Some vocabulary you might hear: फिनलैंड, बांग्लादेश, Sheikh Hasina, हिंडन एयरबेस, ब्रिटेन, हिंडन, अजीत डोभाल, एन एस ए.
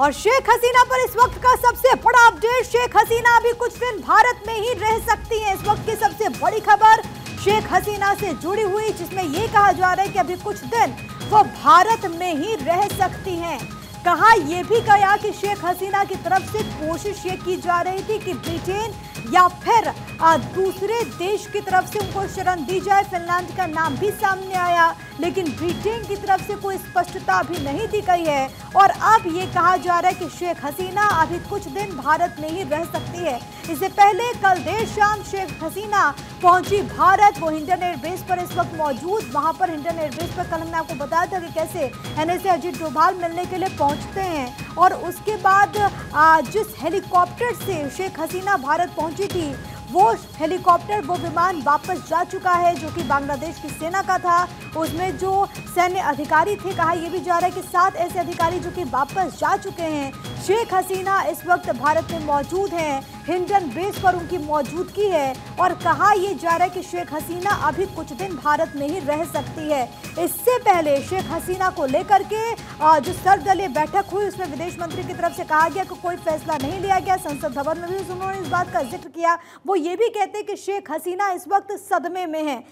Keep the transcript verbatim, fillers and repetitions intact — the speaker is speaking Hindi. और शेख हसीना पर इस वक्त का सबसे बड़ा अपडेट, शेख हसीना अभी कुछ दिन भारत में ही रह सकती हैं। इस वक्त की सबसे बड़ी खबर शेख हसीना से जुड़ी हुई, जिसमें ये कहा जा रहा है कि अभी कुछ दिन वो भारत में ही रह सकती हैं। कहा यह भी गया कि शेख हसीना की तरफ से कोशिश ये की जा रही थी कि ब्रिटेन या फिर दूसरे देश की तरफ से उनको शरण दी जाए। फिनलैंड का नाम भी सामने आया, लेकिन ब्रिटेन की तरफ से कोई स्पष्टता अभी नहीं दी गई है। और अब ये कहा जा रहा है कि शेख हसीना अभी कुछ दिन भारत में ही रह सकती है। इससे पहले कल देर शाम शेख हसीना पहुंची भारत। वो हिंडन एयरबेस पर इस वक्त मौजूद, वहां पर हिंडन एयरबेस पर कल हमने आपको बताया था कि कैसे एन एस ए अजीत डोभाल मिलने के लिए पहुंचते हैं। और उसके बाद जिस हेलीकॉप्टर से शेख हसीना भारत पहुंची थी, वो हेलीकॉप्टर वो विमान वापस जा चुका है जो कि बांग्लादेश की सेना का था। उसमें जो सैन्य अधिकारी थे, कहा यह भी जा रहा है कि सात ऐसे अधिकारी जो कि वापस जा चुके हैं। शेख हसीना इस वक्त भारत में मौजूद हैं, हिंडन बेस पर उनकी मौजूदगी है। और कहा यह जा रहा है कि शेख हसीना अभी कुछ दिन भारत में ही रह सकती है। इससे पहले शेख हसीना को लेकर के जो सर्वदलीय बैठक हुई, उसमें विदेश मंत्री की तरफ से कहा गया कि कोई फैसला नहीं लिया गया। संसद भवन में भी उन्होंने इस बात का जिक्र किया। वो ये भी कहते हैं कि शेख हसीना इस वक्त सदमे में है।